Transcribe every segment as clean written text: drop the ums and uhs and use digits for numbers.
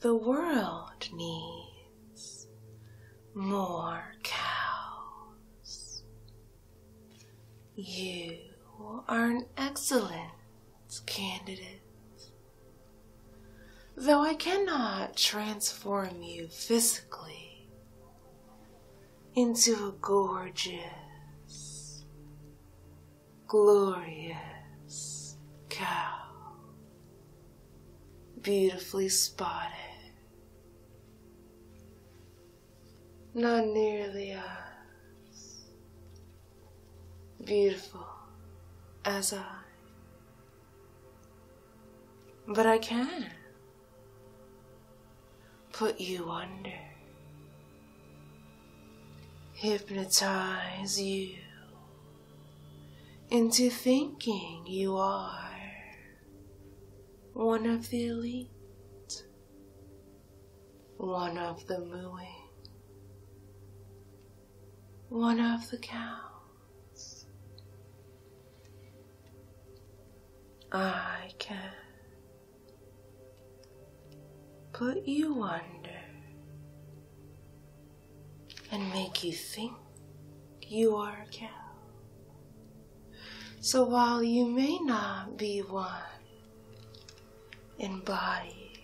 The world needs more cows. You are an excellent candidate. Though I cannot transform you physically into a gorgeous, glorious cow, beautifully spotted, not nearly as beautiful as I, but I can put you under, hypnotize you into thinking you are one of the elite, one of the mooing, one of the cows. I can put you under and make you think you are a cow. So while you may not be one in body,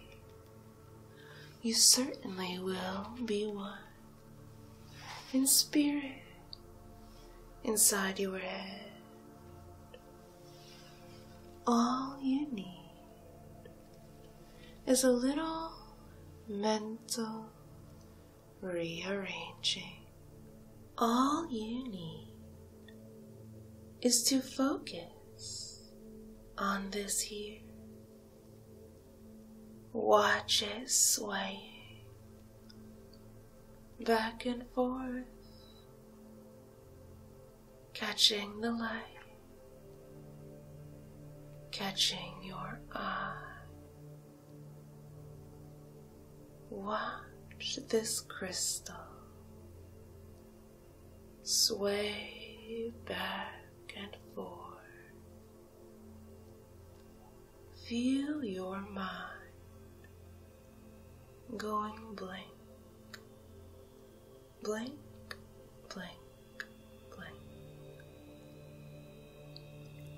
you certainly will be one in spirit, inside your head. All you need is a little mental rearranging. All you need is to focus on this here. Watch it swaying back and forth, catching the light, catching your eye. Watch this crystal sway back and forth. Feel your mind going blank, blank, blank, blank.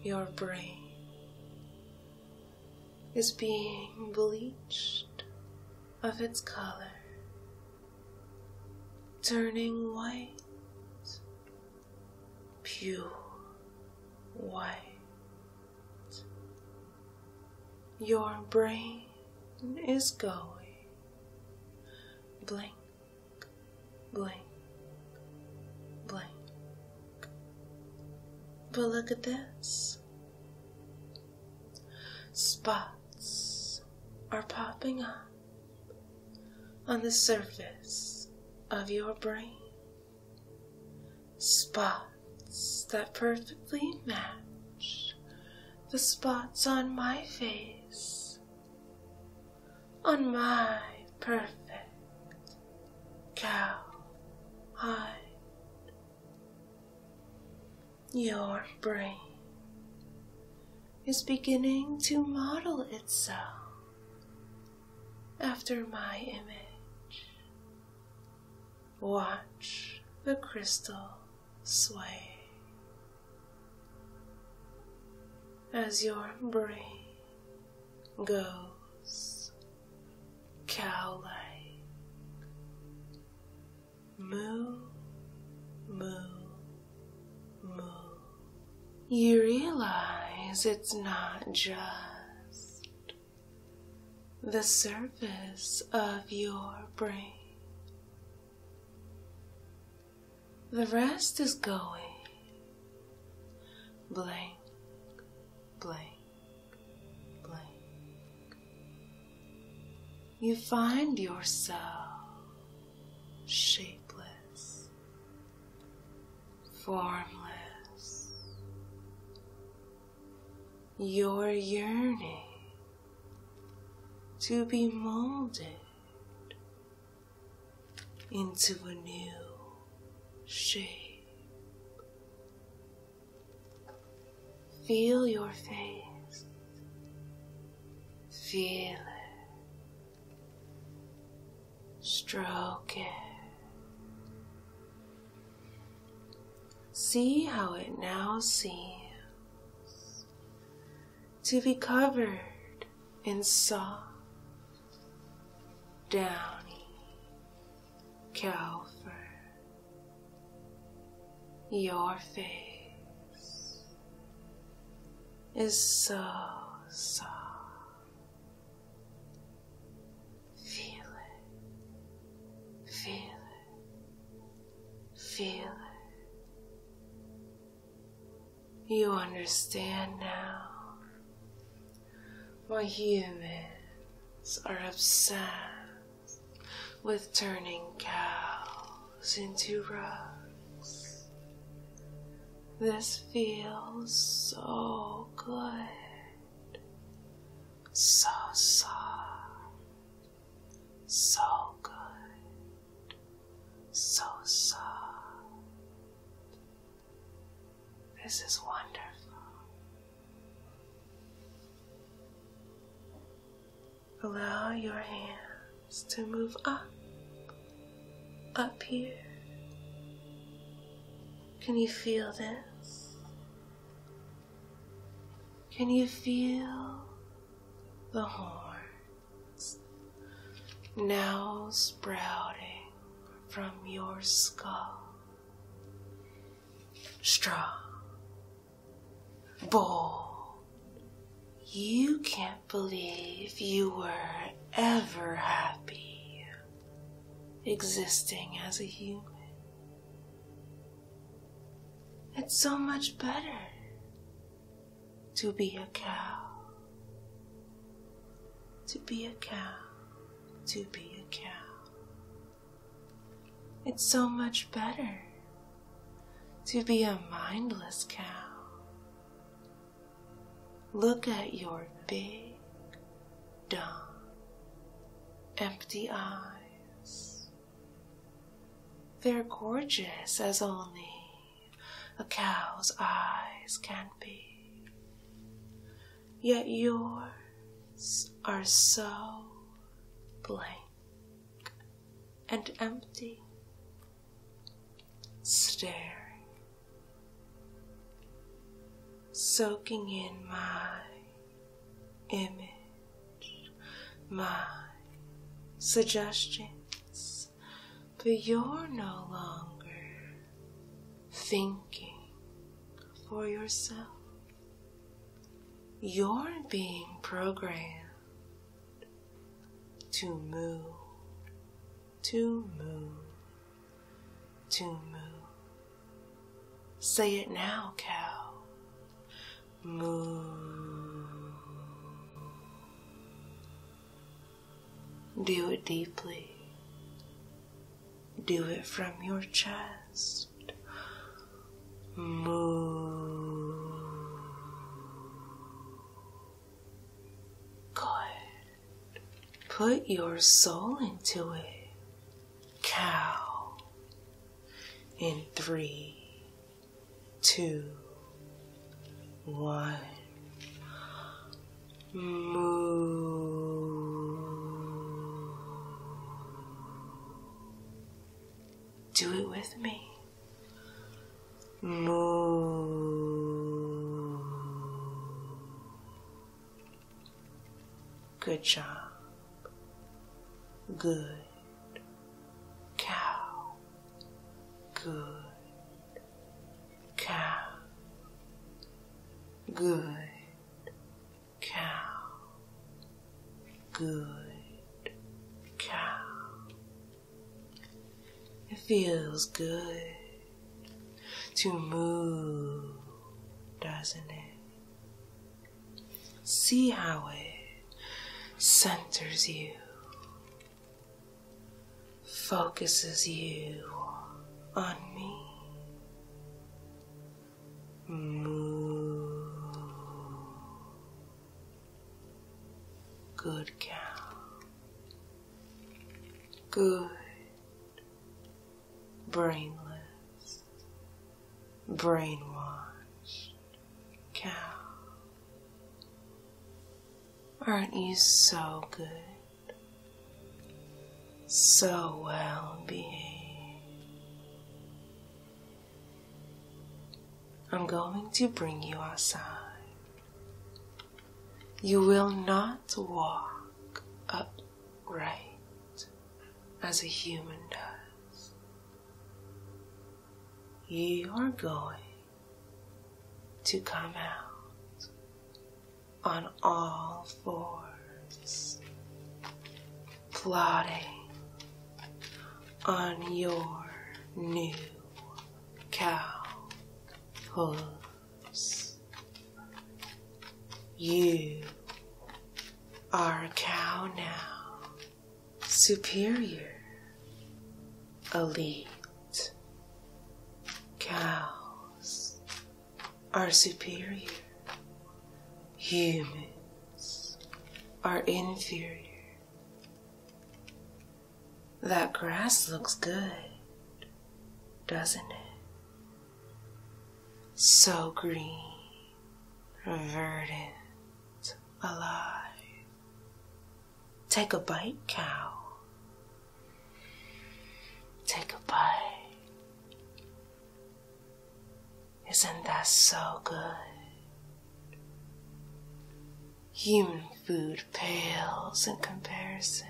Your brain is being bleached of its color, turning white, pure white. Your brain is going blank, blank, blank. But look at this. Spots are popping up on the surface of your brain. Spots that perfectly match the spots on my face, on my perfect cow hide. Your brain is beginning to model itself after my image. Watch the crystal sway as your brain goes cow-like. Moo, moo, moo. You realize it's not just the surface of your brain. The rest is going blank, blank, blank. You find yourself shaped, formless. Your yearning to be molded into a new shape. Feel your face. Feel it. Stroke it. See how it now seems to be covered in soft, downy cow fur. Your face is so soft. Feel it. You understand now why humans are obsessed with turning cows into rugs. This feels so good, so soft, so good, so soft. This is wonderful. Allow your hands to move up here. Can you feel this? Can you feel the horns now sprouting from your skull? Strong. Bold. You can't believe you were ever happy existing as a human. It's so much better to be a cow, to be a cow, to be a cow. It's so much better to be a mindless cow. Look at your big, dumb, empty eyes. They're gorgeous as only a cow's eyes can be. Yet yours are so blank and empty, staring. Soaking in my image, my suggestions, but you're no longer thinking for yourself. You're being programmed to move. Say it now, cow. Move. Do it deeply. Do it from your chest. Move. Good. Put your soul into it. Cow. In 3, 2, 1. Move. Do it with me. Move. Good job. Good cow. Good. Good cow. Good cow. It feels good to move, doesn't it? See how it centers you, focuses you on me. Move. Good cow. Good. Brainless. Brainwashed cow. Aren't you so good? so well behaved. I'm going to bring you outside. You will not walk upright as a human does. You are going to come out on all fours, plodding on your new cow hooves. You are a cow now, superior, elite. Cows are superior, humans are inferior. That grass looks good, doesn't it? So green, verdant, alive. Take a bite, cow. Take a bite. Isn't that so good? Human food pales in comparison.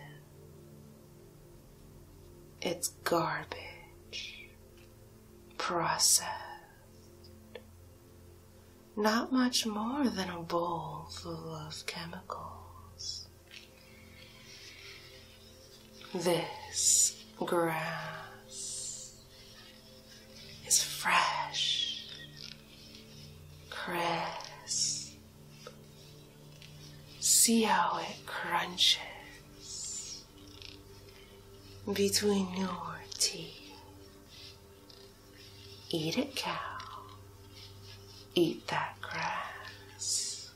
It's garbage, processed, not much more than a bowl full of chemicals. This grass is fresh, crisp. See how it crunches between your teeth. Eat it, cow. Eat that grass.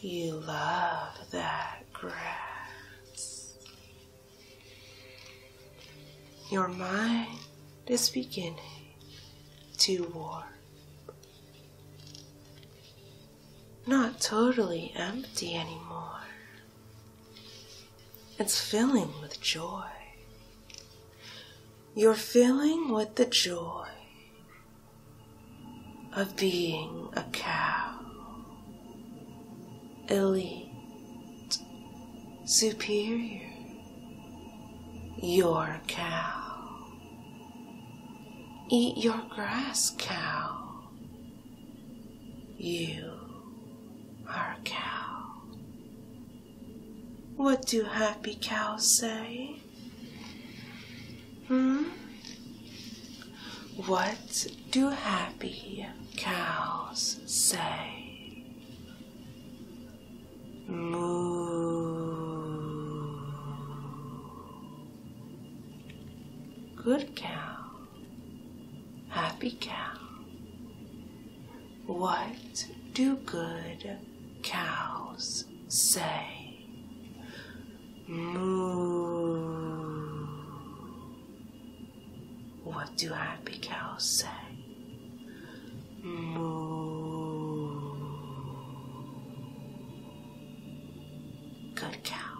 You love that grass. Your mind is beginning to warp. Not totally empty anymore. It's filling with joy. You're filling with the joy of being a cow. Elite, superior, your cow. Eat your grass, cow. You are a cow. What do happy cows say? What do happy cows say? Moo. Good cow. Happy cow. What do good cows say? Moo. What do happy cows say? Moo. Good cow.